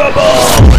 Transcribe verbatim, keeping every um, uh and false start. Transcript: Unbelievable!